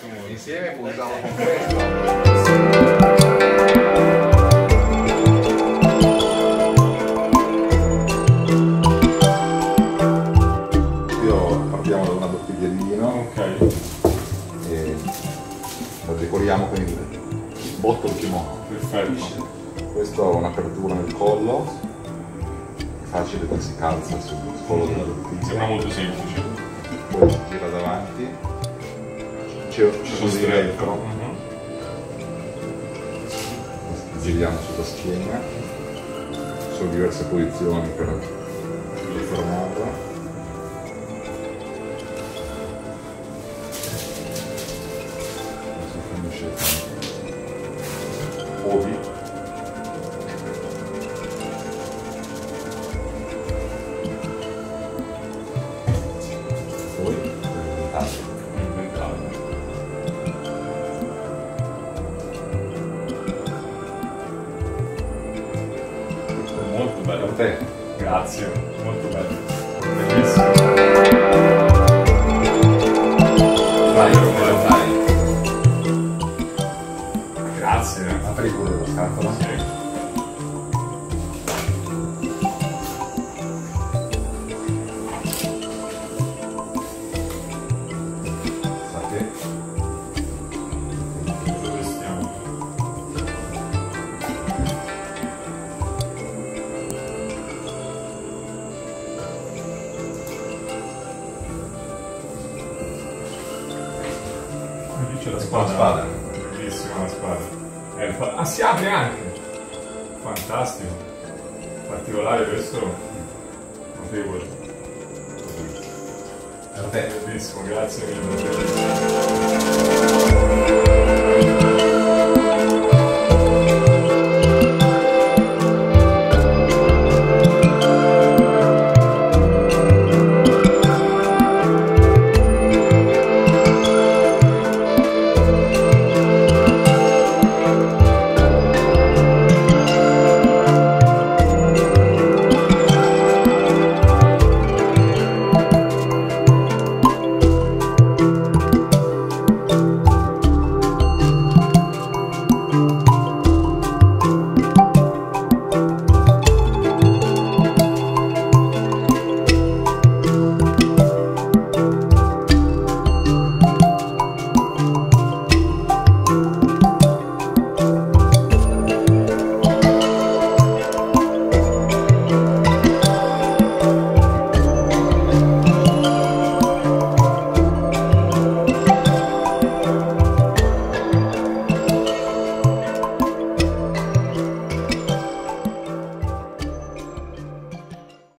como dice, me pulsaba con con il botto del kimono. Perfetto. Questo ha un'apertura nel collo, è facile che si calza sul collo della bottiglia. Sembra molto semplice. Poi si gira davanti, ci sono dentro. Giriamo sulla schiena, ci sono diverse posizioni per riformarla. Obi. Poi inventare. Molto bello. Per te. Grazie, molto bello. Bellissimo. Vai. Grazie, apri il culo della scatola. Sì. Sa che? Dove stiamo? Lì c'è la spada. Bellissima la spada. Ah, si apre anche! Fantastico! Particolare questo, notevole. Per te. Bellissimo, grazie mille.